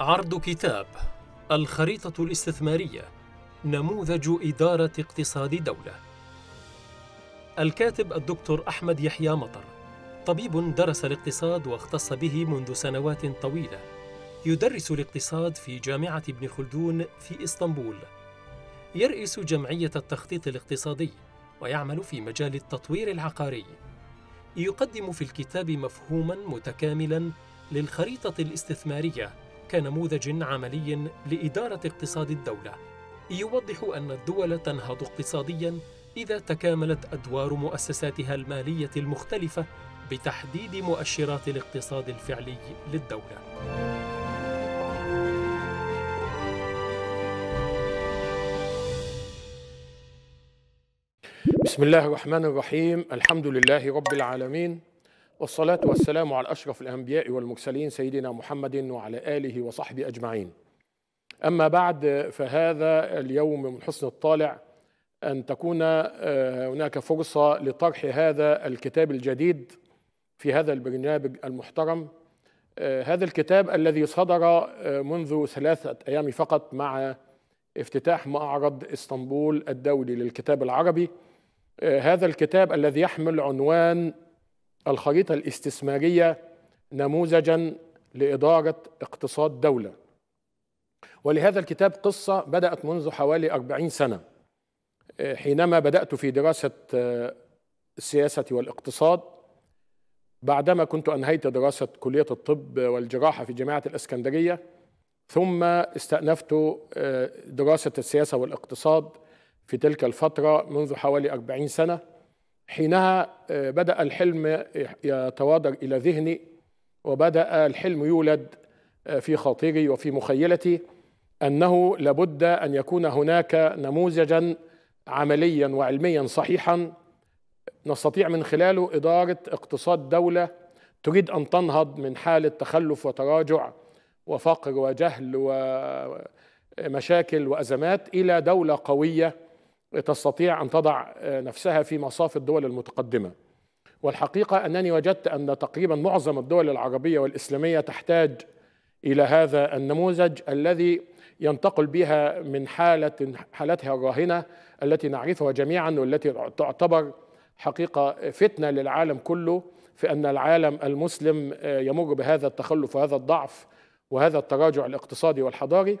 عرض كتاب الخريطة الاستثمارية نموذج إدارة اقتصاد دولة، الكاتب الدكتور أحمد يحيى مطر، طبيب درس الاقتصاد واختص به منذ سنوات طويلة، يدرس الاقتصاد في جامعة ابن خلدون في إسطنبول، يرئيس جمعية التخطيط الاقتصادي ويعمل في مجال التطوير العقاري. يقدم في الكتاب مفهوماً متكاملاً للخريطة الاستثمارية كنموذج عملي لإدارة اقتصاد الدولة، يوضح أن الدول تنهض اقتصادياً إذا تكاملت أدوار مؤسساتها المالية المختلفة بتحديد مؤشرات الاقتصاد الفعلي للدولة. بسم الله الرحمن الرحيم، الحمد لله رب العالمين، والصلاة والسلام على أشرف الأنبياء والمرسلين سيدنا محمد وعلى آله وصحبه أجمعين. أما بعد، فهذا اليوم من حسن الطالع أن تكون هناك فرصة لطرح هذا الكتاب الجديد في هذا البرنامج المحترم. هذا الكتاب الذي صدر منذ 3 أيام فقط مع افتتاح معرض إسطنبول الدولي للكتاب العربي. هذا الكتاب الذي يحمل عنوان الخريطة الاستثمارية نموذجاً لإدارة اقتصاد دولة. ولهذا الكتاب قصة بدأت منذ حوالي 40 سنة، حينما بدأت في دراسة السياسة والاقتصاد، بعدما كنت أنهيت دراسة كلية الطب والجراحة في جامعة الإسكندرية، ثم استأنفت دراسة السياسة والاقتصاد في تلك الفترة منذ حوالي 40 سنة. حينها بدأ الحلم يتوادر إلى ذهني، وبدأ الحلم يولد في خاطري وفي مخيلتي أنه لابد أن يكون هناك نموذجاً عملياً وعلمياً صحيحاً نستطيع من خلاله إدارة اقتصاد دولة تريد أن تنهض من حالة تخلف وتراجع وفقر وجهل ومشاكل وأزمات إلى دولة قوية تستطيع أن تضع نفسها في مصاف الدول المتقدمة. والحقيقة أنني وجدت أن تقريبا معظم الدول العربية والإسلامية تحتاج إلى هذا النموذج الذي ينتقل بها من حالتها الراهنة التي نعرفها جميعا، والتي تعتبر حقيقة فتنة للعالم كله، في أن العالم المسلم يمر بهذا التخلف وهذا الضعف وهذا التراجع الاقتصادي والحضاري.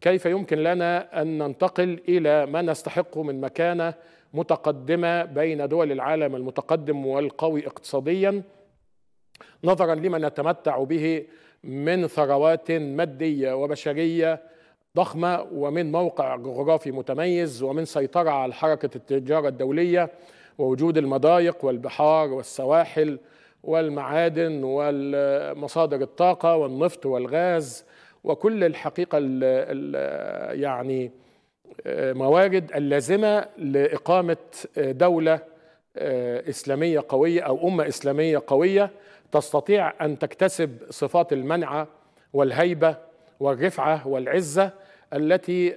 كيف يمكن لنا أن ننتقل إلى ما نستحقه من مكانة متقدمة بين دول العالم المتقدم والقوي اقتصاديا، نظرا لما نتمتع به من ثروات مادية وبشرية ضخمة، ومن موقع جغرافي متميز، ومن سيطرة على حركة التجارة الدولية، ووجود المضايق والبحار والسواحل والمعادن والمصادر الطاقة والنفط والغاز، وكل الحقيقة موارد اللازمة لإقامة دولة إسلامية قوية أو أمة إسلامية قوية تستطيع أن تكتسب صفات المنعة والهيبة والرفعة والعزة التي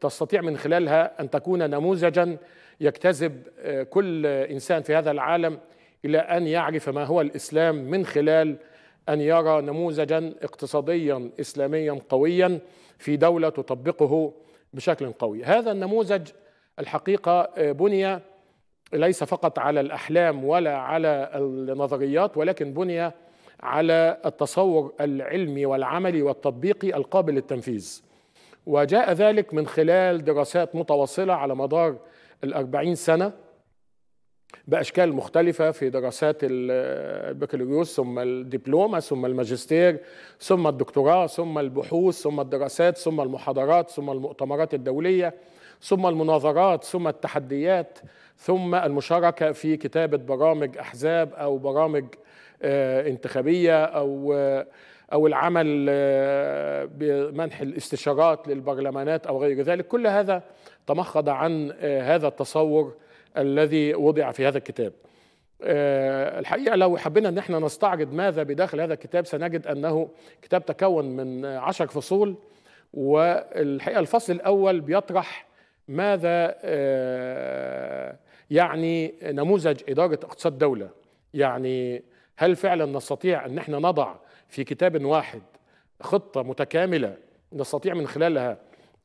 تستطيع من خلالها أن تكون نموذجاً يجتذب كل إنسان في هذا العالم إلى أن يعرف ما هو الإسلام، من خلال أن يرى نموذجاً اقتصادياً إسلامياً قوياً في دولة تطبقه بشكل قوي. هذا النموذج الحقيقة بني ليس فقط على الأحلام ولا على النظريات، ولكن بني على التصور العلمي والعملي والتطبيقي القابل للتنفيذ، وجاء ذلك من خلال دراسات متواصلة على مدار 40 سنة بأشكال مختلفة، في دراسات البكالوريوس ثم الدبلومة ثم الماجستير ثم الدكتوراه ثم البحوث ثم الدراسات ثم المحاضرات ثم المؤتمرات الدولية ثم المناظرات ثم التحديات ثم المشاركة في كتابة برامج أحزاب أو برامج انتخابية أو العمل بمنح الاستشارات للبرلمانات أو غير ذلك. كل هذا تمخض عن هذا التصور الذي وضع في هذا الكتاب. الحقيقة لو حبينا أن احنا نستعرض ماذا بداخل هذا الكتاب، سنجد أنه كتاب تكون من 10 فصول، والحقيقة الفصل الأول بيطرح ماذا يعني نموذج إدارة اقتصاد دولة، يعني هل فعلا نستطيع أن احنا نضع في كتاب واحد خطة متكاملة نستطيع من خلالها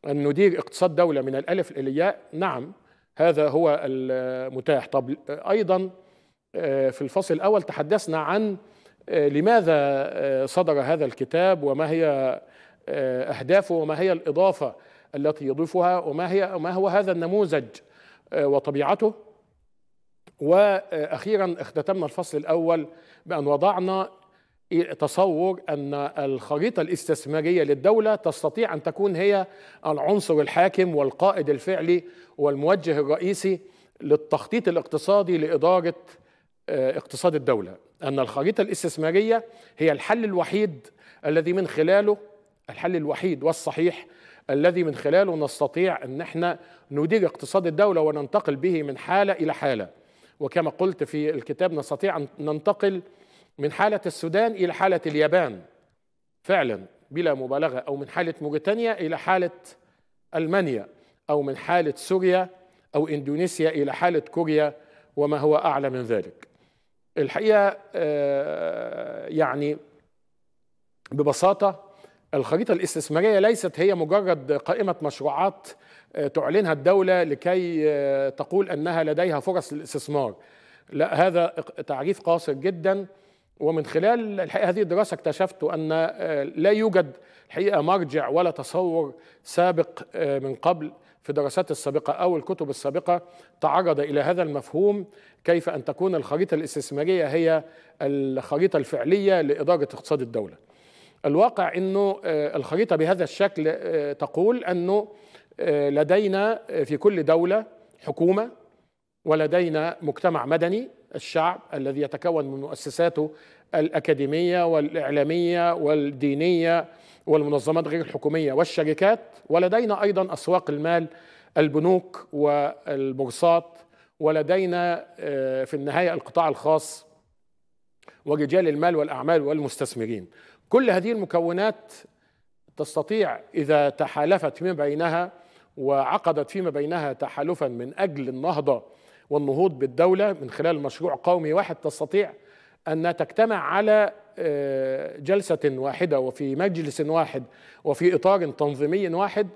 أن ندير اقتصاد دولة من الألف إلى الياء؟ نعم، هذا هو المتاح. طب أيضا في الفصل الأول تحدثنا عن لماذا صدر هذا الكتاب، وما هي أهدافه، وما هي الإضافة التي يضيفها، وما هو هذا النموذج وطبيعته. وأخيرا اختتمنا الفصل الأول بأن وضعنا تصور أن الخريطة الاستثمارية للدولة تستطيع أن تكون هي العنصر الحاكم والقائد الفعلي والموجه الرئيسي للتخطيط الاقتصادي لإدارة اقتصاد الدولة، أن الخريطة الاستثمارية هي الحل الوحيد الذي من خلاله، الحل الوحيد والصحيح الذي من خلاله نستطيع أن احنا ندير اقتصاد الدولة وننتقل به من حالة إلى حالة. وكما قلت في الكتاب نستطيع أن ننتقل من حالة السودان إلى حالة اليابان فعلا بلا مبالغة، أو من حالة موريتانيا إلى حالة ألمانيا، أو من حالة سوريا أو إندونيسيا إلى حالة كوريا وما هو أعلى من ذلك. الحقيقة يعني ببساطة الخريطة الاستثمارية ليست هي مجرد قائمة مشروعات تعلنها الدولة لكي تقول أنها لديها فرص للاستثمار، لا، هذا تعريف قاصر جدا. ومن خلال الحقيقة هذه الدراسة اكتشفت أن لا يوجد الحقيقة مرجع ولا تصور سابق من قبل في الدراسات السابقة أو الكتب السابقة تعرض إلى هذا المفهوم، كيف أن تكون الخريطة الاستثمارية هي الخريطة الفعلية لإدارة اقتصاد الدولة. الواقع أنه الخريطة بهذا الشكل تقول أنه لدينا في كل دولة حكومة، ولدينا مجتمع مدني، الشعب الذي يتكون من مؤسساته الأكاديمية والإعلامية والدينية والمنظمات غير الحكومية والشركات، ولدينا أيضا أسواق المال، البنوك والبورصات، ولدينا في النهاية القطاع الخاص ورجال المال والأعمال والمستثمرين. كل هذه المكونات تستطيع إذا تحالفت فيما بينها وعقدت فيما بينها تحالفا من أجل النهضة والنهوض بالدولة من خلال مشروع قومي واحد، تستطيع أن تجتمع على جلسة واحدة وفي مجلس واحد وفي إطار تنظيمي واحد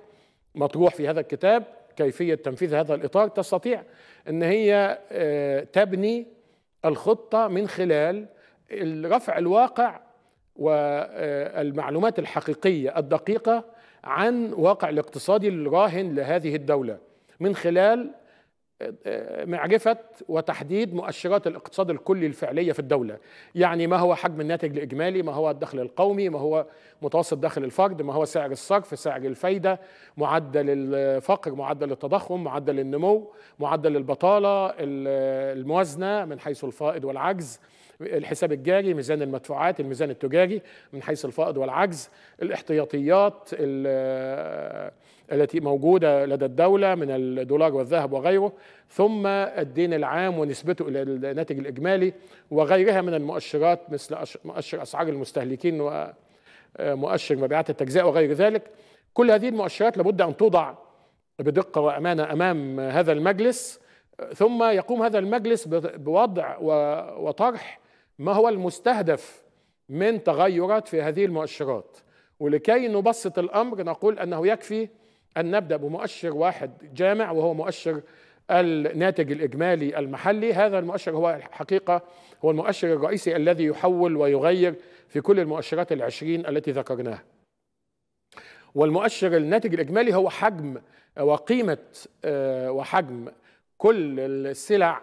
مطروح في هذا الكتاب كيفية تنفيذ هذا الإطار. تستطيع أن هي تبني الخطة من خلال رفع الواقع والمعلومات الحقيقية الدقيقة عن واقع الاقتصادي الراهن لهذه الدولة من خلال معرفة وتحديد مؤشرات الاقتصاد الكلي الفعلية في الدولة. يعني ما هو حجم الناتج الإجمالي، ما هو الدخل القومي، ما هو متوسط دخل الفرد، ما هو سعر الصرف، سعر الفايدة، معدل الفقر، معدل التضخم، معدل النمو، معدل البطالة، الموازنة من حيث الفائض والعجز، الحساب الجاري، ميزان المدفوعات، الميزان التجاري من حيث الفائض والعجز، الاحتياطيات التي موجودة لدى الدولة من الدولار والذهب وغيره، ثم الدين العام ونسبته إلى الناتج الإجمالي وغيرها من المؤشرات مثل مؤشر أسعار المستهلكين ومؤشر مبيعات التجزئة وغير ذلك. كل هذه المؤشرات لابد أن توضع بدقة وأمانة أمام هذا المجلس، ثم يقوم هذا المجلس بوضع وطرح ما هو المستهدف من تغيرات في هذه المؤشرات. ولكي نبسط الأمر نقول أنه يكفي أن نبدأ بمؤشر واحد جامع وهو مؤشر الناتج الإجمالي المحلي. هذا المؤشر هو الحقيقة هو المؤشر الرئيسي الذي يحول ويغير في كل المؤشرات ال20 التي ذكرناها. والمؤشر الناتج الإجمالي هو حجم وقيمة وحجم كل السلع،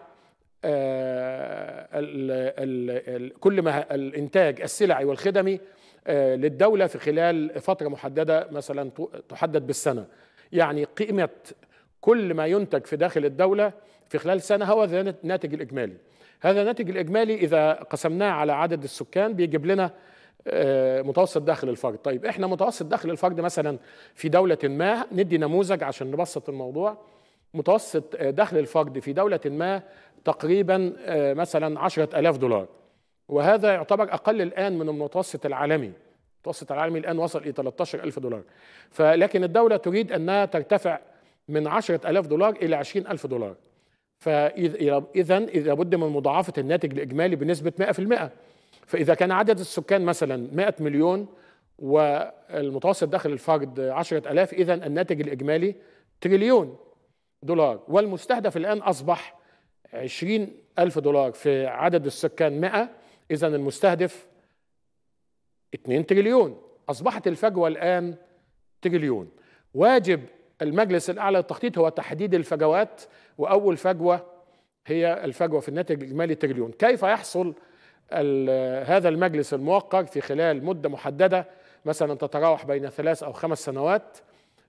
كل ما الإنتاج السلعي والخدمي للدولة في خلال فترة محددة مثلا تحدد بالسنة. يعني قيمة كل ما ينتج في داخل الدولة في خلال سنة هو الناتج الإجمالي. هذا الناتج الإجمالي إذا قسمناه على عدد السكان بيجيب لنا متوسط دخل الفرد. طيب إحنا متوسط دخل الفرد مثلا في دولة ما، ندي نموذج عشان نبسط الموضوع، متوسط دخل الفرد في دولة ما تقريبا مثلا 10,000 دولار، وهذا يعتبر أقل الآن من المتوسط العالمي. المتوسط العالمي الآن وصل إلى 13,000 دولار، فلكن الدولة تريد أنها ترتفع من 10,000 دولار إلى 20,000 دولار. فإذن لابد من مضاعفة الناتج الإجمالي بنسبة 100%. فإذا كان عدد السكان مثلا 100 مليون والمتوسط دخل الفرد 10,000، إذا الناتج الإجمالي $1 تريليون، والمستهدف الآن أصبح $20,000 في عدد السكان 100، إذا المستهدف $2 تريليون، أصبحت الفجوة الآن $1 تريليون. واجب المجلس الأعلى للتخطيط هو تحديد الفجوات، وأول فجوة هي الفجوة في الناتج الإجمالي $1 تريليون. كيف يحصل هذا المجلس الموقر في خلال مدة محددة مثلا تتراوح بين 3 أو 5 سنوات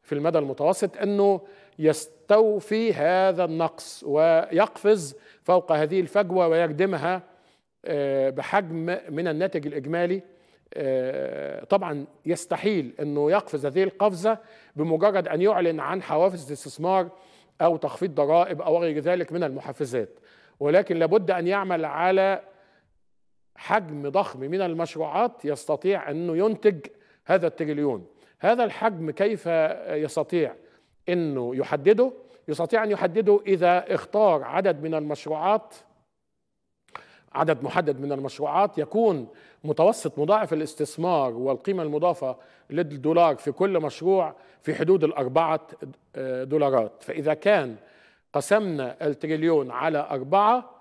في المدى المتوسط أنه يستوفي هذا النقص ويقفز فوق هذه الفجوة ويردمها بحجم من الناتج الإجمالي؟ طبعا يستحيل أنه يقفز هذه القفزة بمجرد أن يعلن عن حوافز استثمار أو تخفيض ضرائب أو غير ذلك من المحفزات، ولكن لابد أن يعمل على حجم ضخم من المشروعات يستطيع أنه ينتج هذا $1 تريليون. هذا الحجم كيف يستطيع أنه يحدده؟ يستطيع أن يحدده إذا اختار عدد من المشروعات، عدد محدد من المشروعات يكون متوسط مضاعف الاستثمار والقيمة المضافة للدولار في كل مشروع في حدود $4. فإذا كان قسمنا $1 تريليون على 4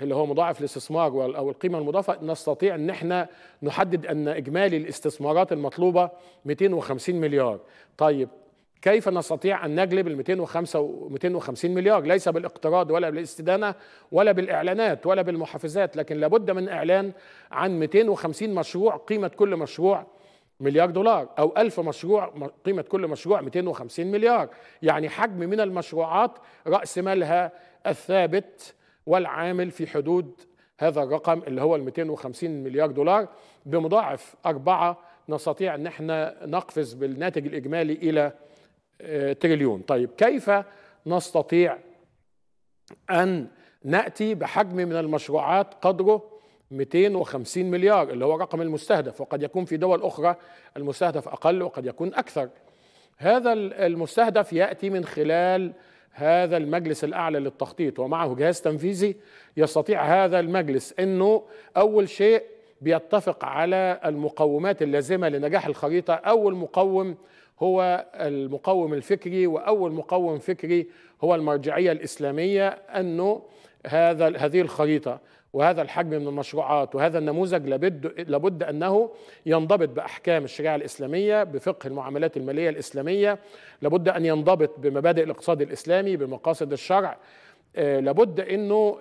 اللي هو مضاعف الاستثمار أو القيمة المضافة، نستطيع أن احنا نحدد أن إجمالي الاستثمارات المطلوبة $250 مليار. طيب كيف نستطيع أن نجلب ال 250 مليار؟ ليس بالاقتراض ولا بالاستدانة ولا بالإعلانات ولا بالمحفزات، لكن لابد من إعلان عن 250 مشروع قيمة كل مشروع $1 مليار، أو 1000 مشروع قيمة كل مشروع $250 مليار، يعني حجم من المشروعات رأس مالها الثابت والعامل في حدود هذا الرقم اللي هو $250 مليار، بمضاعف 4 نستطيع أن احنا نقفز بالناتج الإجمالي إلى $1 تريليون. طيب كيف نستطيع أن نأتي بحجم من المشروعات قدره $250 مليار اللي هو رقم المستهدف، وقد يكون في دول أخرى المستهدف أقل وقد يكون أكثر؟ هذا المستهدف يأتي من خلال هذا المجلس الأعلى للتخطيط ومعه جهاز تنفيذي. يستطيع هذا المجلس أنه أول شيء بيتفق على المقومات اللازمة لنجاح الخريطة. أول مقوم هو المقوم الفكري، وأول مقوم فكري هو المرجعية الإسلامية، أنه هذه الخريطة وهذا الحجم من المشروعات وهذا النموذج لابد أنه ينضبط بأحكام الشريعة الإسلامية، بفقه المعاملات المالية الإسلامية، لابد أن ينضبط بمبادئ الاقتصاد الإسلامي، بمقاصد الشرع، لابد أنه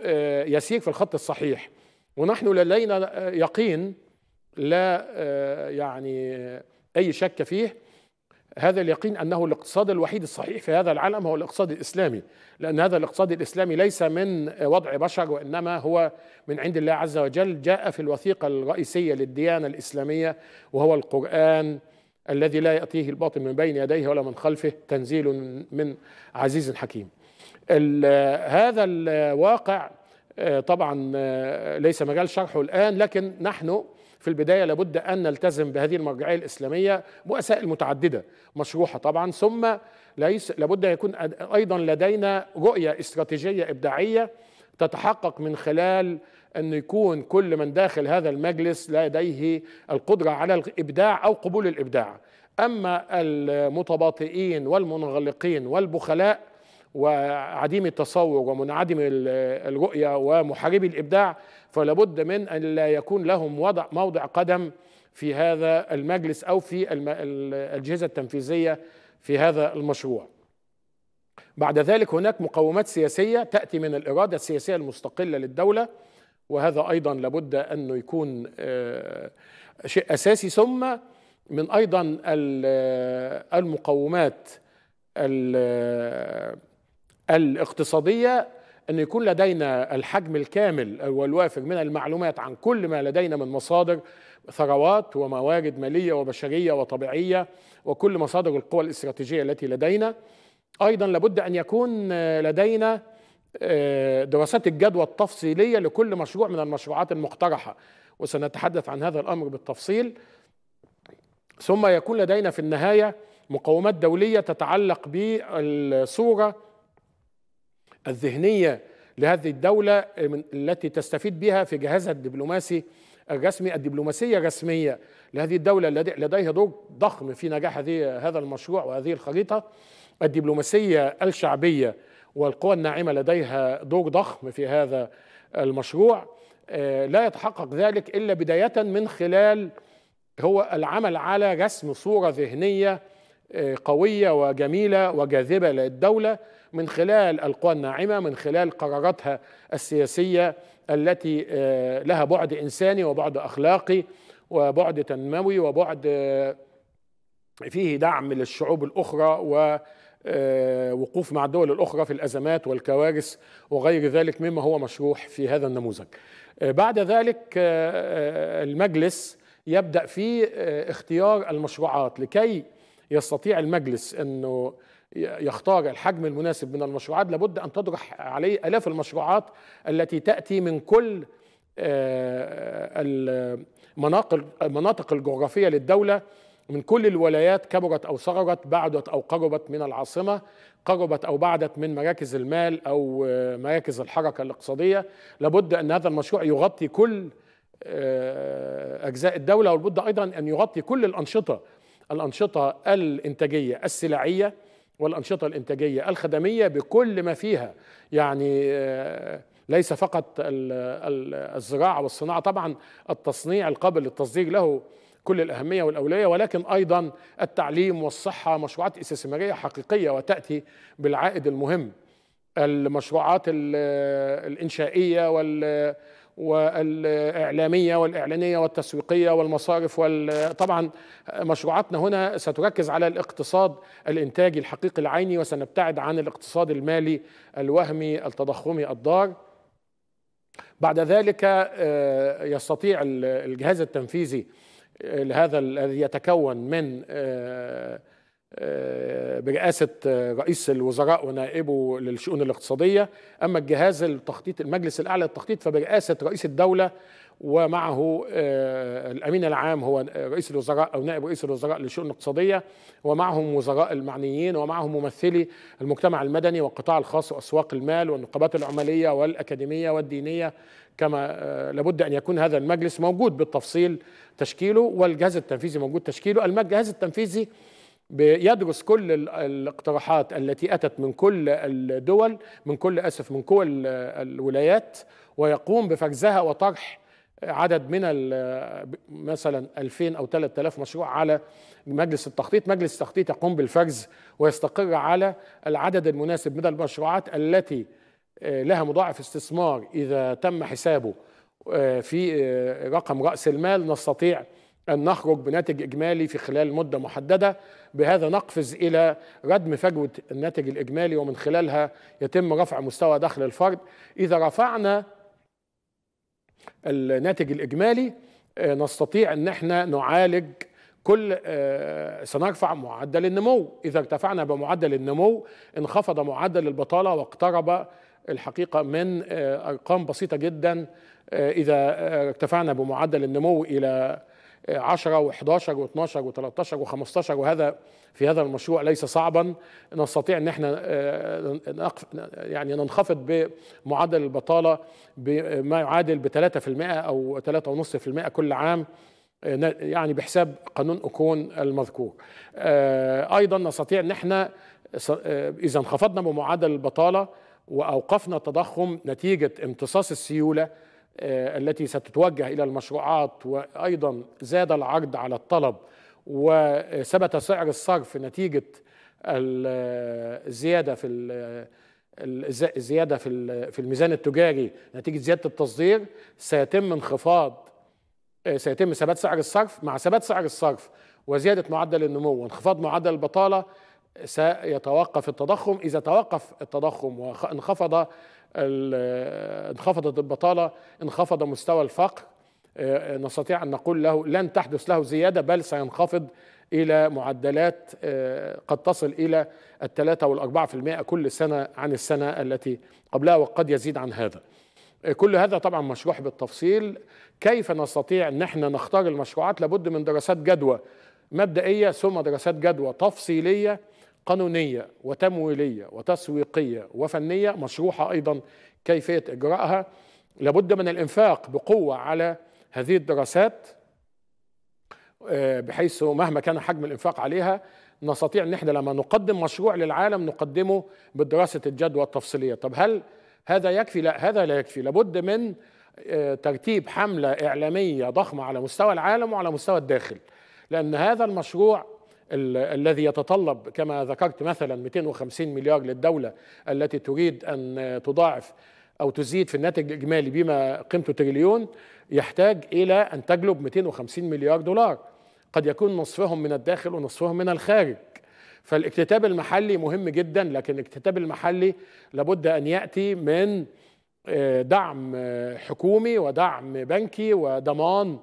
يسير في الخط الصحيح. ونحن لدينا يقين لا يعني أي شك فيه، هذا اليقين أنه الاقتصاد الوحيد الصحيح في هذا العالم هو الاقتصاد الإسلامي، لأن هذا الاقتصاد الإسلامي ليس من وضع بشر وإنما هو من عند الله عز وجل، جاء في الوثيقة الرئيسية للديانة الإسلامية وهو القرآن الذي لا يأتيه الباطل من بين يديه ولا من خلفه تنزيل من عزيز حكيم. هذا الواقع طبعا ليس مجال شرحه الآن، لكن نحن في البداية لابد أن نلتزم بهذه المرجعية الإسلامية بوسائل متعددة مشروحة طبعا، ثم لابد أن يكون أيضا لدينا رؤية استراتيجية إبداعية تتحقق من خلال أن يكون كل من داخل هذا المجلس لديه القدرة على الإبداع أو قبول الإبداع. أما المتباطئين والمنغلقين والبخلاء وعديم التصور ومنعدم الرؤية ومحاربي الإبداع فلابد من أن لا يكون لهم موضع قدم في هذا المجلس أو في الأجهزة التنفيذية في هذا المشروع. بعد ذلك هناك مقومات سياسية تأتي من الإرادة السياسية المستقلة للدولة، وهذا أيضا لابد أنه يكون شيء أساسي. ثم من أيضا المقومات الاقتصادية أن يكون لدينا الحجم الكامل والوافر من المعلومات عن كل ما لدينا من مصادر ثروات وموارد مالية وبشرية وطبيعية وكل مصادر القوى الاستراتيجية التي لدينا. أيضا لابد أن يكون لدينا دراسات الجدوى التفصيلية لكل مشروع من المشروعات المقترحة، وسنتحدث عن هذا الأمر بالتفصيل. ثم يكون لدينا في النهاية مقومات دولية تتعلق بالصورة الذهنية لهذه الدولة التي تستفيد بها في جهازها الدبلوماسي الرسمي الدبلوماسية الرسمية لهذه الدولة التي لديها دور ضخم في نجاح هذا المشروع وهذه الخريطة الدبلوماسية الشعبية، والقوى الناعمة لديها دور ضخم في هذا المشروع. لا يتحقق ذلك إلا بداية من خلال هو العمل على رسم صورة ذهنية قوية وجميلة وجاذبة للدولة من خلال القوى الناعمة، من خلال قراراتها السياسية التي لها بعد إنساني وبعد أخلاقي وبعد تنموي وبعد فيه دعم للشعوب الأخرى ووقوف مع الدول الأخرى في الأزمات والكوارث وغير ذلك مما هو مشروح في هذا النموذج. بعد ذلك المجلس يبدأ في اختيار المشروعات، لكي يستطيع المجلس أنه يختار الحجم المناسب من المشروعات لابد أن تطرح عليه آلاف المشروعات التي تأتي من كل المناطق الجغرافية للدولة، من كل الولايات كبرت أو صغرت، بعدت أو قربت من العاصمة، قربت أو بعدت من مراكز المال أو مراكز الحركة الاقتصادية. لابد أن هذا المشروع يغطي كل أجزاء الدولة، ولابد أيضا أن يغطي كل الأنشطة الإنتاجية السلعية والأنشطة الإنتاجية الخدمية بكل ما فيها، يعني ليس فقط الزراعة والصناعة، طبعا التصنيع القابل للتصدير له كل الأهمية والأولوية، ولكن أيضا التعليم والصحة مشروعات استثمارية حقيقية وتأتي بالعائد المهم. المشروعات الإنشائية والإعلامية والإعلانية والتسويقية والمصارف، طبعا مشروعاتنا هنا ستركز على الاقتصاد الإنتاجي الحقيقي العيني، وسنبتعد عن الاقتصاد المالي الوهمي التضخمي الضار. بعد ذلك يستطيع الجهاز التنفيذي لهذا الذي يتكون من برئاسة رئيس الوزراء ونائبه للشؤون الاقتصادية، أما الجهاز التخطيط المجلس الأعلى للتخطيط فبرئاسة رئيس الدولة ومعه الأمين العام هو رئيس الوزراء أو نائب رئيس الوزراء للشؤون الاقتصادية، ومعهم وزراء المعنيين، ومعهم ممثلي المجتمع المدني والقطاع الخاص وأسواق المال والنقابات العمالية والأكاديمية والدينية، كما لابد أن يكون هذا المجلس موجود بالتفصيل تشكيله، والجهاز التنفيذي موجود تشكيله. الجهاز التنفيذي بيدرس كل الاقتراحات التي أتت من كل الدول، من كل الولايات، ويقوم بفرزها وطرح عدد من مثلا 2000 أو 3000 مشروع على مجلس التخطيط. مجلس التخطيط يقوم بالفرز ويستقر على العدد المناسب من المشروعات التي لها مضاعف استثمار إذا تم حسابه في رقم رأس المال، نستطيع أن نخرج بناتج إجمالي في خلال مدة محددة، بهذا نقفز إلى ردم فجوة الناتج الإجمالي، ومن خلالها يتم رفع مستوى دخل الفرد. إذا رفعنا الناتج الإجمالي نستطيع أن احنا نعالج سنرفع معدل النمو. إذا ارتفعنا بمعدل النمو انخفض معدل البطالة واقترب الحقيقة من أرقام بسيطة جدا. إذا ارتفعنا بمعدل النمو إلى 10 و11 و12 و13 و15، وهذا في هذا المشروع ليس صعبا، نستطيع ان احنا يعني ننخفض بمعدل البطاله بما يعادل ب 3% او 3.5% كل عام، يعني بحساب قانون أكون المذكور. ايضا نستطيع ان احنا اذا انخفضنا بمعدل البطاله واوقفنا التضخم نتيجه امتصاص السيوله التي ستتوجه إلى المشروعات، وأيضا زاد العرض على الطلب وثبت سعر الصرف نتيجة الزيادة في الميزان التجاري نتيجة زيادة التصدير، سيتم ثبات سعر الصرف. مع ثبات سعر الصرف وزيادة معدل النمو وانخفاض معدل البطالة سيتوقف التضخم. إذا توقف التضخم انخفضت البطالة، انخفض مستوى الفقر، نستطيع أن نقول له لن تحدث له زيادة، بل سينخفض إلى معدلات قد تصل إلى 3 و4% كل سنة عن السنة التي قبلها، وقد يزيد عن هذا. كل هذا طبعا مشروح بالتفصيل. كيف نستطيع أن احنا نختار المشروعات؟ لابد من دراسات جدوى مبدئية، ثم دراسات جدوى تفصيلية قانونية وتمويلية وتسويقية وفنية مشروحة، أيضا كيفية إجراءها. لابد من الإنفاق بقوة على هذه الدراسات بحيث مهما كان حجم الإنفاق عليها نستطيع ان احنا لما نقدم مشروع للعالم نقدمه بدراسة الجدوى التفصيلية. طب هل هذا يكفي؟ لا، هذا لا يكفي، لابد من ترتيب حملة إعلامية ضخمة على مستوى العالم وعلى مستوى الداخل، لأن هذا المشروع الذي يتطلب كما ذكرت مثلا 250 مليار للدولة التي تريد أن تضاعف أو تزيد في الناتج الإجمالي بما قيمته تريليون، يحتاج إلى أن تجلب 250 مليار دولار قد يكون نصفهم من الداخل ونصفهم من الخارج. فالاكتتاب المحلي مهم جدا، لكن الاكتتاب المحلي لابد أن يأتي من دعم حكومي ودعم بنكي وضمان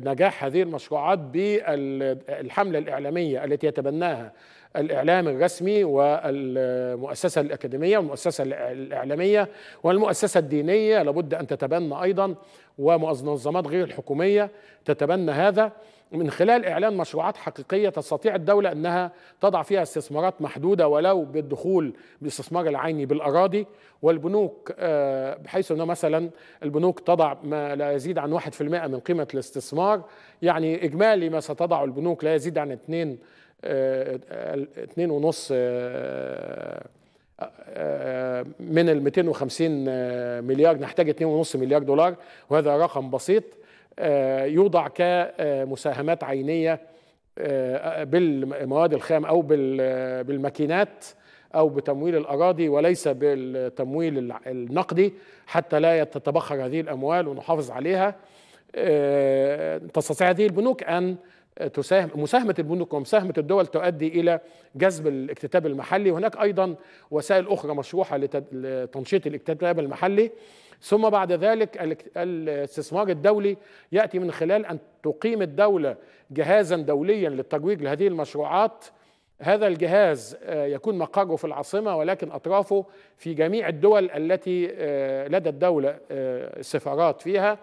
نجاح هذه المشروعات بالحملة الإعلامية التي يتبناها الإعلام الرسمي والمؤسسة الأكاديمية والمؤسسة الإعلامية والمؤسسة الدينية لابد أن تتبنى أيضا، ومنظمات غير الحكومية تتبنى هذا من خلال إعلان مشروعات حقيقية تستطيع الدولة أنها تضع فيها استثمارات محدودة ولو بالدخول بالاستثمار العيني بالأراضي، والبنوك بحيث أنه مثلا البنوك تضع ما لا يزيد عن 1% من قيمة الاستثمار، يعني إجمالي ما ستضع البنوك لا يزيد عن 2.5 من ال 250 مليار نحتاج 2.5 مليار دولار، وهذا رقم بسيط يوضع كمساهمات عينية بالمواد الخام أو بالماكينات أو بتمويل الأراضي وليس بالتمويل النقدي حتى لا تتبخر هذه الأموال ونحافظ عليها. تستطيع هذه البنوك أن تساهم، مساهمة البنوك ومساهمة الدول تؤدي إلى جذب الاكتتاب المحلي، وهناك أيضا وسائل أخرى مشروحة لتنشيط الاكتتاب المحلي. ثم بعد ذلك الاستثمار الدولي يأتي من خلال أن تقيم الدولة جهازا دوليا للترويج لهذه المشروعات، هذا الجهاز يكون مقره في العاصمة ولكن أطرافه في جميع الدول التي لدى الدولة سفارات فيها،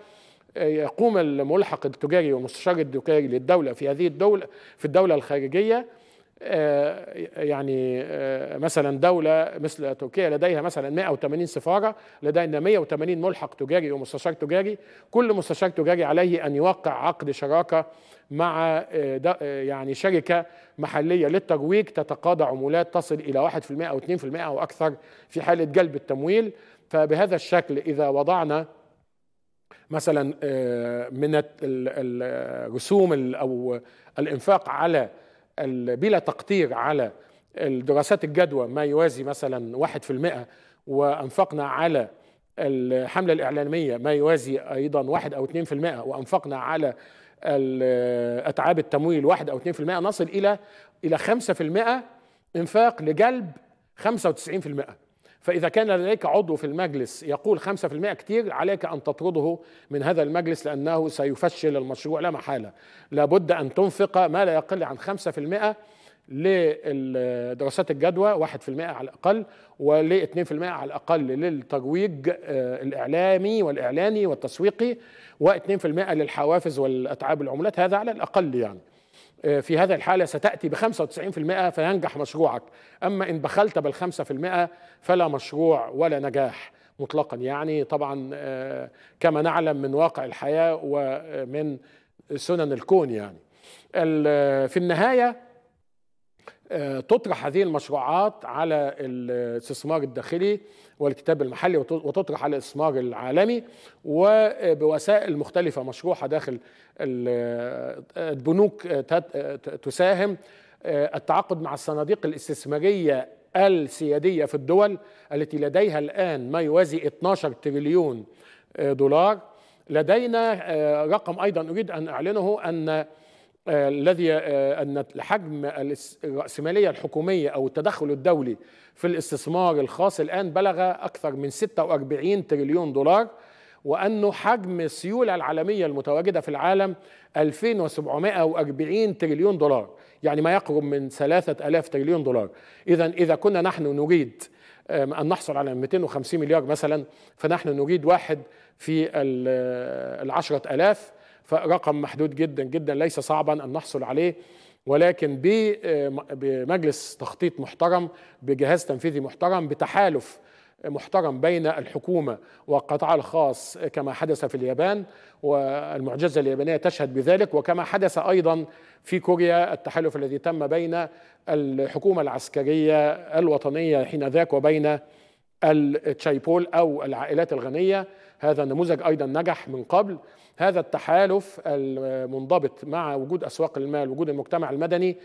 يقوم الملحق التجاري والمستشار التجاري للدولة في هذه الدولة في الدولة الخارجية، يعني مثلا دولة مثل تركيا لديها مثلا 180 سفارة، لدينا 180 ملحق تجاري ومستشار تجاري، كل مستشار تجاري عليه أن يوقع عقد شراكة مع يعني شركة محلية للترويج تتقاضى عمولات تصل إلى 1% أو 2% أو أكثر في حالة جلب التمويل. فبهذا الشكل إذا وضعنا مثلا من الرسوم أو الإنفاق على بلا تقدير على الدراسات الجدوى ما يوازي مثلا 1%، وأنفقنا على الحملة الإعلامية ما يوازي أيضا 1 أو 2%، وأنفقنا على أتعاب التمويل 1 أو 2%، نصل إلى 5% إنفاق لجلب 95%. فإذا كان لديك عضو في المجلس يقول 5% كتير، عليك أن تطرده من هذا المجلس لأنه سيفشل المشروع لا محالة. لابد أن تنفق ما لا يقل عن 5% للدراسات الجدوى، 1% على الأقل، ول 2% على الأقل للترويج الإعلامي والإعلاني والتسويقي، و2% للحوافز والأتعاب العملات، هذا على الأقل يعني. في هذه الحالة ستأتي ب95% فينجح مشروعك، أما إن بخلت بال5% فلا مشروع ولا نجاح مطلقا. يعني طبعا كما نعلم من واقع الحياة ومن سنن الكون، يعني في النهاية تطرح هذه المشروعات على الاستثمار الداخلي والكتاب المحلي، وتطرح على الاستثمار العالمي وبوسائل مختلفة مشروحة داخل البنوك. تساهم التعاقد مع الصناديق الاستثمارية السيادية في الدول التي لديها الآن ما يوازي 12 تريليون دولار. لدينا رقم أيضا أريد أن أعلنه، أن حجم الرأسمالية الحكومية أو التدخل الدولي في الاستثمار الخاص الآن بلغ أكثر من 46 تريليون دولار، وأنه حجم السيولة العالمية المتواجدة في العالم 2740 تريليون دولار، يعني ما يقرب من 3000 تريليون دولار. إذا كنا نحن نريد أن نحصل على 250 مليار مثلا، فنحن نريد 1 في 10,000، فرقم محدود جدا جدا ليس صعبا أن نحصل عليه، ولكن بمجلس تخطيط محترم، بجهاز تنفيذي محترم، بتحالف محترم بين الحكومة والقطاع الخاص كما حدث في اليابان، والمعجزة اليابانية تشهد بذلك، وكما حدث أيضا في كوريا التحالف الذي تم بين الحكومة العسكرية الوطنية حين ذاك وبين التشايبول أو العائلات الغنية. هذا النموذج أيضا نجح من قبل. هذا التحالف المنضبط مع وجود أسواق المال، وجود المجتمع المدني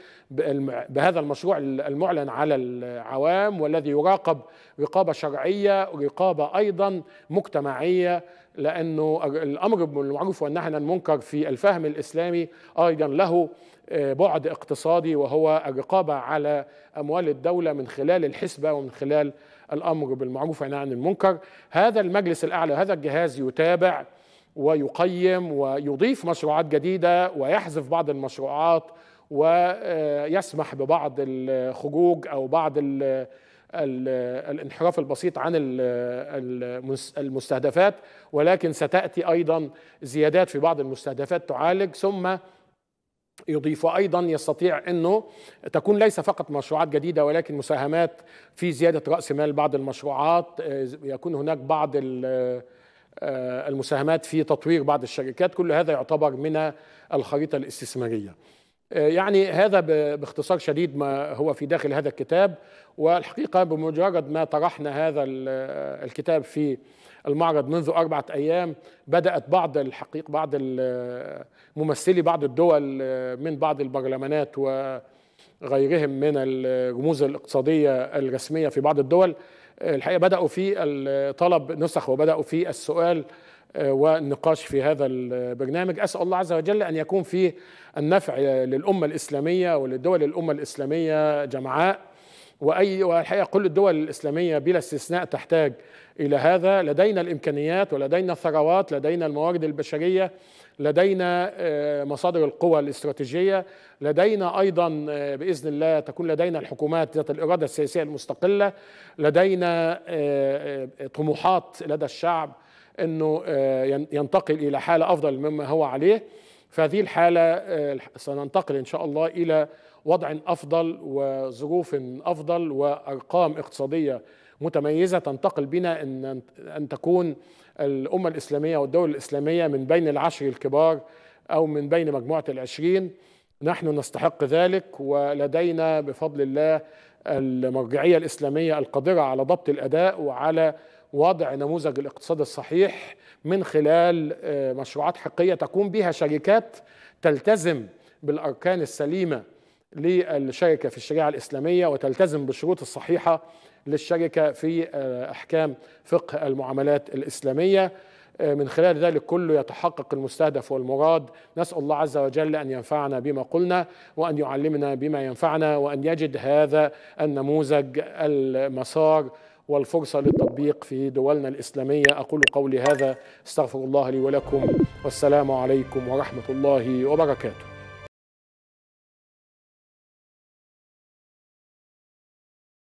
بهذا المشروع المعلن على العوام والذي يراقب رقابة شرعية، رقابة أيضا مجتمعية، لأنه الأمر بالمعروف والنهي عن المنكر في الفهم الإسلامي أيضا له بعد اقتصادي، وهو الرقابة على أموال الدولة من خلال الحسبة ومن خلال الأمر بالمعروف والنهي عن المنكر. هذا المجلس الأعلى، هذا الجهاز يتابع ويقيم ويضيف مشروعات جديدة ويحذف بعض المشروعات ويسمح ببعض الخروج أو بعض الانحراف البسيط عن المستهدفات، ولكن ستأتي أيضا زيادات في بعض المستهدفات تعالج ثم يضيف. أيضا يستطيع أنه تكون ليس فقط مشروعات جديدة ولكن مساهمات في زيادة رأس مال بعض المشروعات، يكون هناك بعض المساهمات في تطوير بعض الشركات. كل هذا يعتبر من الخريطة الاستثمارية. يعني هذا باختصار شديد ما هو في داخل هذا الكتاب. والحقيقة بمجرد ما طرحنا هذا الكتاب في المعرض منذ 4 أيام بدأت بعض ممثلي بعض الدول من بعض البرلمانات وغيرهم من الرموز الاقتصادية الرسمية في بعض الدول الحقيقة بدأوا في طلب نسخ وبدأوا في السؤال والنقاش في هذا البرنامج. أسأل الله عز وجل أن يكون فيه النفع للأمة الإسلامية وللدول الأمة الإسلامية جمعاء، والحقيقة كل الدول الإسلامية بلا استثناء تحتاج إلى هذا. لدينا الإمكانيات ولدينا الثروات، لدينا الموارد البشرية، لدينا مصادر القوى الاستراتيجية، لدينا أيضا بإذن الله تكون لدينا الحكومات ذات الإرادة السياسية المستقلة، لدينا طموحات لدى الشعب أنه ينتقل إلى حالة أفضل مما هو عليه. فهذه الحالة سننتقل إن شاء الله إلى وضع أفضل وظروف أفضل وأرقام اقتصادية متميزة تنتقل بنا أن تكون الأمة الإسلامية والدول الإسلامية من بين 10 الكبار أو من بين مجموعة 20. نحن نستحق ذلك، ولدينا بفضل الله المرجعية الإسلامية القادرة على ضبط الأداء وعلى وضع نموذج الاقتصاد الصحيح من خلال مشروعات حقيقية تكون بها شركات تلتزم بالأركان السليمة للشركة في الشريعة الإسلامية وتلتزم بالشروط الصحيحة للشركة في أحكام فقه المعاملات الإسلامية. من خلال ذلك كله يتحقق المستهدف والمراد. نسأل الله عز وجل أن ينفعنا بما قلنا وأن يعلمنا بما ينفعنا، وأن يجد هذا النموذج المسار والفرصة للتطبيق في دولنا الإسلامية. أقول قولي هذا، استغفر الله لي ولكم، والسلام عليكم ورحمة الله وبركاته.